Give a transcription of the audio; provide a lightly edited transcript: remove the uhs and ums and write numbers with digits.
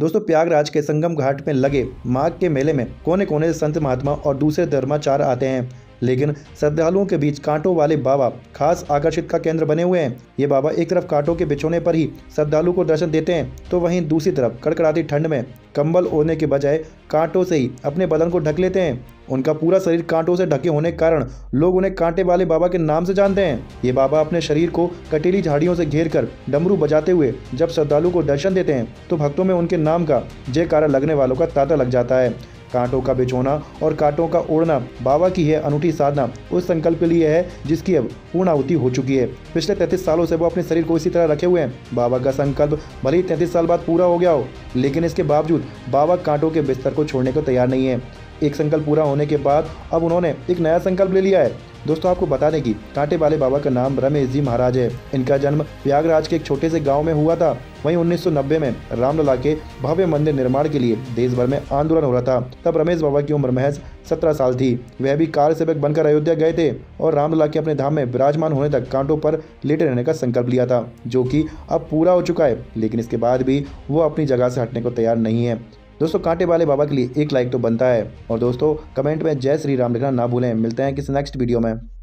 दोस्तों प्यागराज के संगम घाट में लगे माघ के मेले में कोने कोने से संत महात्मा और दूसरे धर्माचार्य आते हैं, लेकिन श्रद्धालुओं के बीच कांटों वाले बाबा खास आकर्षित का केंद्र बने हुए हैं। ये बाबा एक तरफ कांटों के बिछोने पर ही श्रद्धालु को दर्शन देते हैं, तो वहीं दूसरी तरफ कड़कड़ाती ठंड में कंबल ओढ़ने के बजाय कांटों से ही अपने बदन को ढक लेते हैं। उनका पूरा शरीर कांटों से ढके होने के कारण लोग उन्हें कांटे वाले बाबा के नाम से जानते हैं। ये बाबा अपने शरीर को कटीली झाड़ियों से घेरकर डमरू बजाते हुए जब श्रद्धालु को दर्शन देते हैं, तो भक्तों में उनके नाम का जयकारा लगने वालों का तांता लग जाता है। कांटों का बिछोना और कांटों का ओढ़ना बाबा की है अनूठी साधना, उस संकल्प के लिए है जिसकी अब पूर्णाहुति हो चुकी है। पिछले 33 सालों से वो अपने शरीर को इसी तरह रखे हुए हैं। बाबा का संकल्प भले ही 33 साल बाद पूरा हो गया हो, लेकिन इसके बावजूद बाबा कांटों के बिस्तर को छोड़ने को तैयार नहीं है। एक संकल्प पूरा होने के बाद अब उन्होंने एक नया संकल्प ले लिया है। दोस्तों आपको बता दें कि कांटे वाले बाबा का नाम रमेश जी महाराज है। इनका जन्म प्रयागराज के एक छोटे से गांव में हुआ था। वहीं 1990 में रामलला के भव्य मंदिर निर्माण के लिए देश भर में आंदोलन हो रहा था। तब रमेश बाबा की उम्र महज 17 साल थी। वह भी कार सेवक बनकर अयोध्या गए थे और रामलला के अपने धाम में विराजमान होने तक कांटों पर लेटे रहने का संकल्प लिया था, जो कि अब पूरा हो चुका है। लेकिन इसके बाद भी वो अपनी जगह से हटने को तैयार नहीं है। दोस्तों कांटे वाले बाबा के लिए एक लाइक तो बनता है, और दोस्तों कमेंट में जय श्री राम लिखना ना भूलें। मिलते हैं किसी नेक्स्ट वीडियो में।